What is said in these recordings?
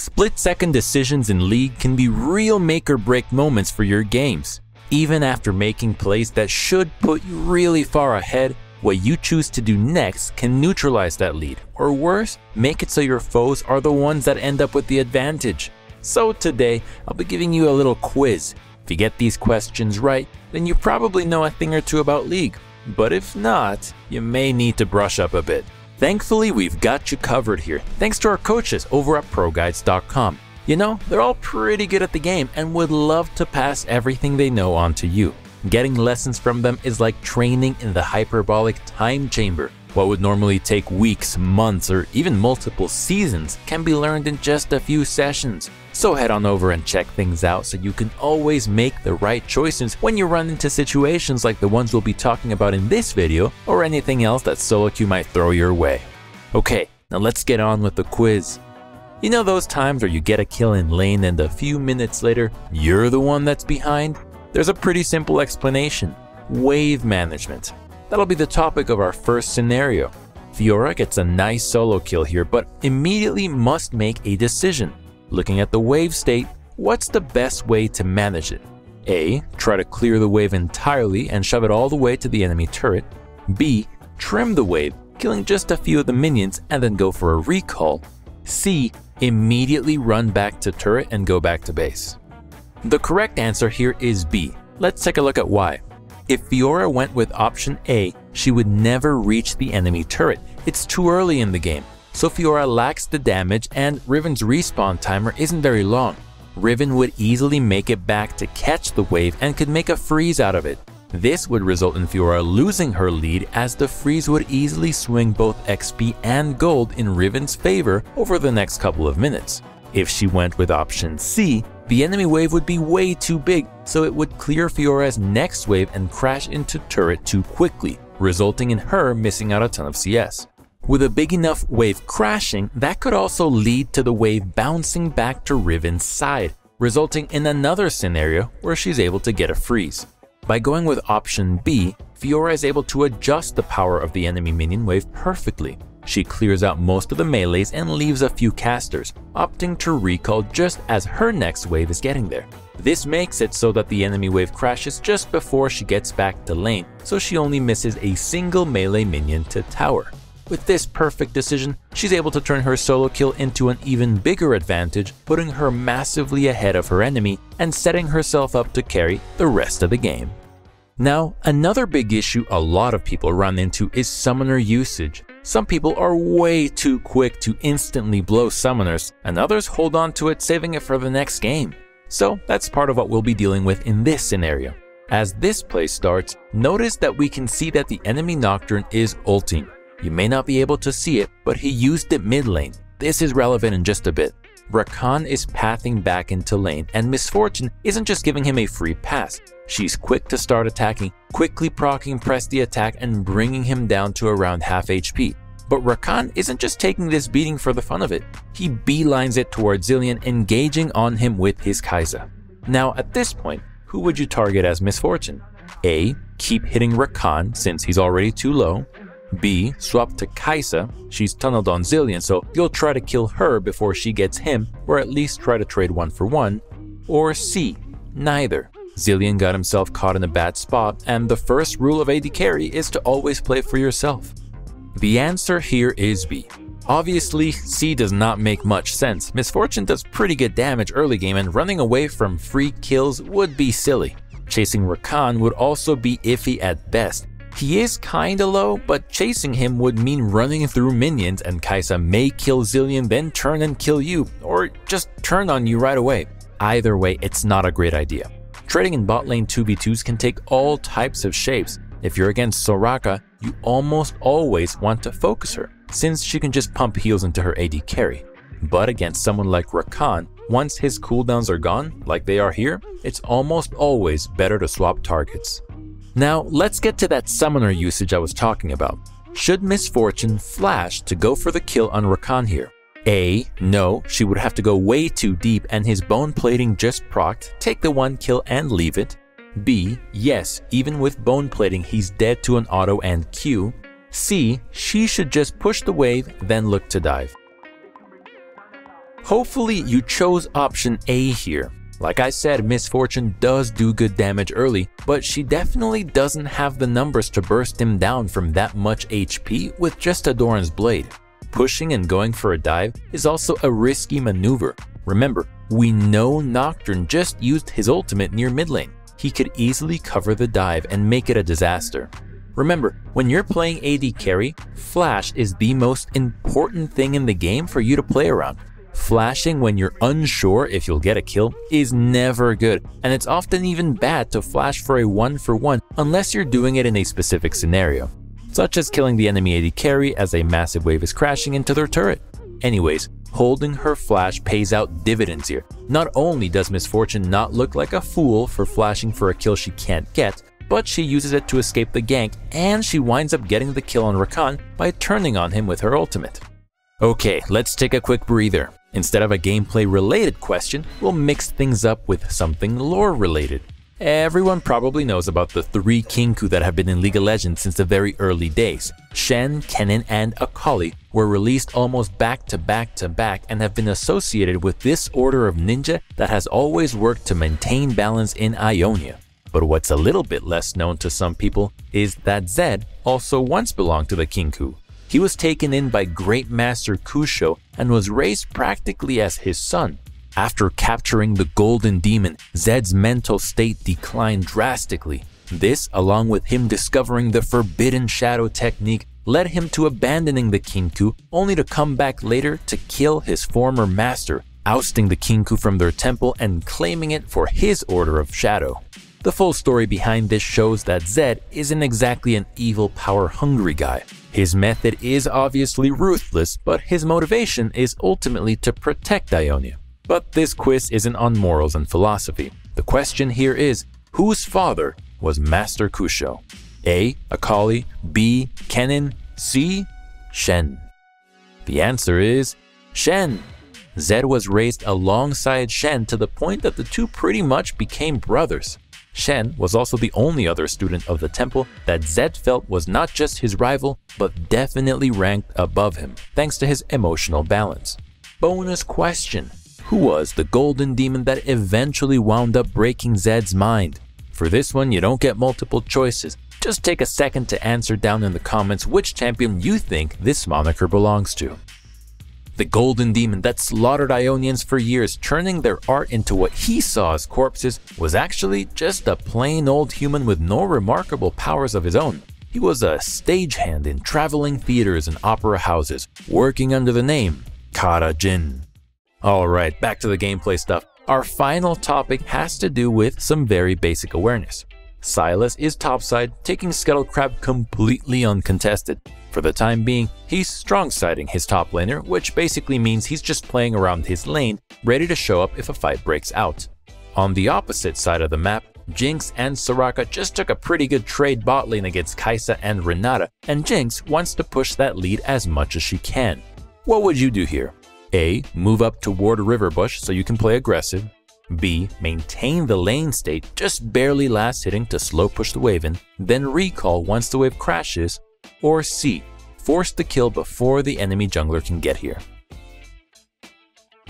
Split-second decisions in League can be real make-or-break moments for your games. Even after making plays that should put you really far ahead, what you choose to do next can neutralize that lead, or worse, make it so your foes are the ones that end up with the advantage. So today, I'll be giving you a little quiz. If you get these questions right, then you probably know a thing or two about League. But if not, you may need to brush up a bit. Thankfully, we've got you covered here, thanks to our coaches over at ProGuides.com. You know, they're all pretty good at the game and would love to pass everything they know on to you. Getting lessons from them is like training in the hyperbolic time chamber. What would normally take weeks, months, or even multiple seasons can be learned in just a few sessions. So head on over and check things out so you can always make the right choices when you run into situations like the ones we'll be talking about in this video or anything else that solo queue might throw your way. Okay, now let's get on with the quiz. You know those times where you get a kill in lane and a few minutes later, you're the one that's behind? There's a pretty simple explanation: wave management. That'll be the topic of our first scenario. Fiora gets a nice solo kill here, but immediately must make a decision. Looking at the wave state, what's the best way to manage it? A. Try to clear the wave entirely and shove it all the way to the enemy turret. B. Trim the wave, killing just a few of the minions and then go for a recall. C. Immediately run back to turret and go back to base. The correct answer here is B. Let's take a look at why. If Fiora went with option A, she would never reach the enemy turret. It's too early in the game, so Fiora lacks the damage and Riven's respawn timer isn't very long. Riven would easily make it back to catch the wave and could make a freeze out of it. This would result in Fiora losing her lead, as the freeze would easily swing both XP and gold in Riven's favor over the next couple of minutes. If she went with option C, the enemy wave would be way too big, so it would clear Fiora's next wave and crash into turret too quickly, resulting in her missing out a ton of CS. With a big enough wave crashing, that could also lead to the wave bouncing back to Riven's side, resulting in another scenario where she's able to get a freeze. By going with option B, Fiora is able to adjust the power of the enemy minion wave perfectly. She clears out most of the melees and leaves a few casters, opting to recall just as her next wave is getting there. This makes it so that the enemy wave crashes just before she gets back to lane, so she only misses a single melee minion to tower. With this perfect decision, she's able to turn her solo kill into an even bigger advantage, putting her massively ahead of her enemy and setting herself up to carry the rest of the game. Now, another big issue a lot of people run into is summoner usage. Some people are way too quick to instantly blow summoners, and others hold on to it, saving it for the next game. So that's part of what we'll be dealing with in this scenario. As this play starts, notice that we can see that the enemy Nocturne is ulting. You may not be able to see it, but he used it mid lane. This is relevant in just a bit. Rakan is pathing back into lane, and Misfortune isn't just giving him a free pass. She's quick to start attacking, quickly proccing press the attack and bringing him down to around half HP. But Rakan isn't just taking this beating for the fun of it. He beelines it towards Zilean, engaging on him with his Kai'Sa. Now at this point, who would you target as Misfortune? A. Keep hitting Rakan since he's already too low. B. Swap to Kai'Sa, she's tunneled on Zilean, so you'll try to kill her before she gets him, or at least try to trade one for one. Or C. Neither. Zilean got himself caught in a bad spot, and the first rule of AD carry is to always play for yourself. The answer here is B. Obviously, C does not make much sense. Misfortune does pretty good damage early game, and running away from free kills would be silly. Chasing Rakan would also be iffy at best. He is kinda low, but chasing him would mean running through minions, and Kai'Sa may kill Zilean, then turn and kill you, or just turn on you right away. Either way, it's not a great idea. Trading in bot lane 2v2s can take all types of shapes. If you're against Soraka, you almost always want to focus her, since she can just pump heals into her AD carry. But against someone like Rakan, once his cooldowns are gone, like they are here, it's almost always better to swap targets. Now, let's get to that summoner usage I was talking about. Should Misfortune flash to go for the kill on Rakan here? A. No, she would have to go way too deep and his bone plating just procced, take the one kill and leave it. B. Yes, even with bone plating, he's dead to an auto and Q. C. She should just push the wave, then look to dive. Hopefully you chose option A here. Like I said, Misfortune does do good damage early, but she definitely doesn't have the numbers to burst him down from that much HP with just Adoran's Blade. Pushing and going for a dive is also a risky maneuver. Remember, we know Nocturne just used his ultimate near mid lane. He could easily cover the dive and make it a disaster. Remember, when you're playing AD carry, Flash is the most important thing in the game for you to play around. Flashing when you're unsure if you'll get a kill is never good, and it's often even bad to flash for a 1-for-1 unless you're doing it in a specific scenario, such as killing the enemy AD carry as a massive wave is crashing into their turret. Anyways, holding her flash pays out dividends here. Not only does Misfortune not look like a fool for flashing for a kill she can't get, but she uses it to escape the gank, and she winds up getting the kill on Rakan by turning on him with her ultimate. Okay, let's take a quick breather. Instead of a gameplay related question, we'll mix things up with something lore related. Everyone probably knows about the 3 Kinkou that have been in League of Legends since the very early days. Shen, Kennen, and Akali were released almost back to back to back and have been associated with this order of ninja that has always worked to maintain balance in Ionia. But what's a little bit less known to some people is that Zed also once belonged to the Kinkou. He was taken in by Great Master Kusho and was raised practically as his son. After capturing the Golden Demon, Zed's mental state declined drastically. This, along with him discovering the Forbidden Shadow technique, led him to abandoning the Kinkou, only to come back later to kill his former master, ousting the Kinkou from their temple and claiming it for his Order of Shadow. The full story behind this shows that Zed isn't exactly an evil, power-hungry guy. His method is obviously ruthless, but his motivation is ultimately to protect Ionia. But this quiz isn't on morals and philosophy. The question here is, whose father was Master Kusho? A. Akali, B. Kennen, C. Shen. The answer is Shen. Zed was raised alongside Shen to the point that the two pretty much became brothers. Shen was also the only other student of the temple that Zed felt was not just his rival, but definitely ranked above him, thanks to his emotional balance. Bonus question: who was the Golden Demon that eventually wound up breaking Zed's mind? For this one, you don't get multiple choices. Just take a second to answer down in the comments which champion you think this moniker belongs to. The Golden Demon that slaughtered Ionians for years, turning their art into what he saw as corpses, was actually just a plain old human with no remarkable powers of his own. He was a stagehand in traveling theaters and opera houses, working under the name Khada Jhin. Alright, back to the gameplay stuff. Our final topic has to do with some very basic awareness. Silas is topside, taking Scuttlecrab completely uncontested. For the time being, he's strong-siding his top laner, which basically means he's just playing around his lane, ready to show up if a fight breaks out. On the opposite side of the map, Jinx and Soraka just took a pretty good trade bot lane against Kai'Sa and Renata, and Jinx wants to push that lead as much as she can. What would you do here? A. Move up toward Riverbush so you can play aggressive. B. Maintain the lane state, just barely last hitting to slow push the wave in, then recall once the wave crashes. Or C. Force the kill before the enemy jungler can get here.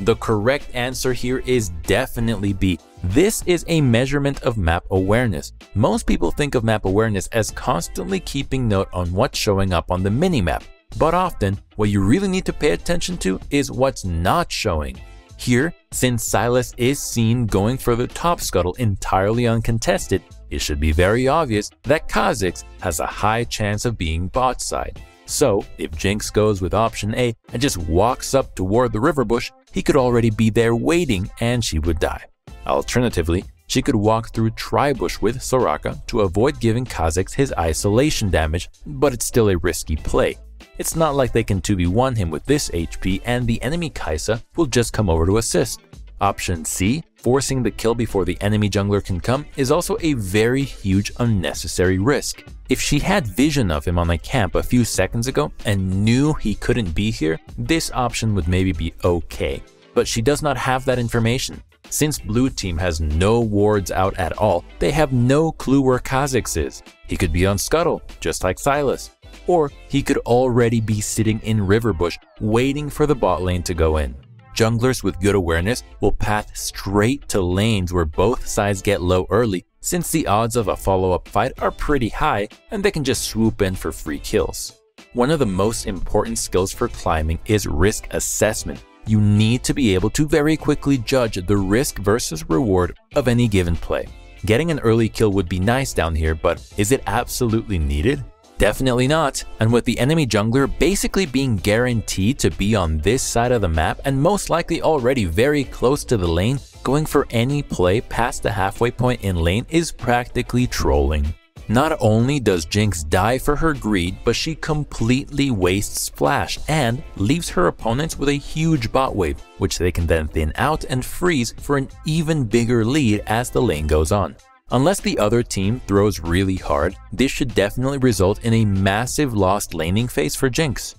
The correct answer here is definitely B. This is a measurement of map awareness. Most people think of map awareness as constantly keeping note on what's showing up on the minimap, but often what you really need to pay attention to is what's not showing. Here, since Silas is seen going for the top scuttle entirely uncontested, it should be very obvious that Kha'Zix has a high chance of being bot side. So, if Jinx goes with option A and just walks up toward the river bush, he could already be there waiting and she would die. Alternatively, she could walk through Tribush with Soraka to avoid giving Kha'Zix his isolation damage, but it's still a risky play. It's not like they can 2v1 him with this HP, and the enemy Kai'Sa will just come over to assist. Option C, forcing the kill before the enemy jungler can come, is also a very huge unnecessary risk. If she had vision of him on a camp a few seconds ago and knew he couldn't be here, this option would maybe be okay. But she does not have that information. Since blue team has no wards out at all, they have no clue where Kha'Zix is. He could be on Scuttle, just like Silas. Or he could already be sitting in Riverbush waiting for the bot lane to go in. junglers with good awareness will path straight to lanes where both sides get low early, since the odds of a follow-up fight are pretty high and they can just swoop in for free kills. One of the most important skills for climbing is risk assessment. You need to be able to very quickly judge the risk versus reward of any given play. Getting an early kill would be nice down here, but is it absolutely needed? Definitely not, and with the enemy jungler basically being guaranteed to be on this side of the map and most likely already very close to the lane, going for any play past the halfway point in lane is practically trolling. Not only does Jinx die for her greed, but she completely wastes Flash and leaves her opponents with a huge bot wave, which they can then thin out and freeze for an even bigger lead as the lane goes on. Unless the other team throws really hard, this should definitely result in a massive lost laning phase for Jinx.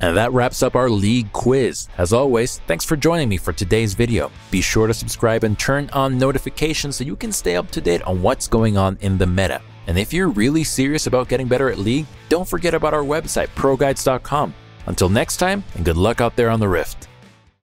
And that wraps up our League quiz. As always, thanks for joining me for today's video. Be sure to subscribe and turn on notifications so you can stay up to date on what's going on in the meta. And if you're really serious about getting better at League, don't forget about our website, ProGuides.com. Until next time, and good luck out there on the Rift.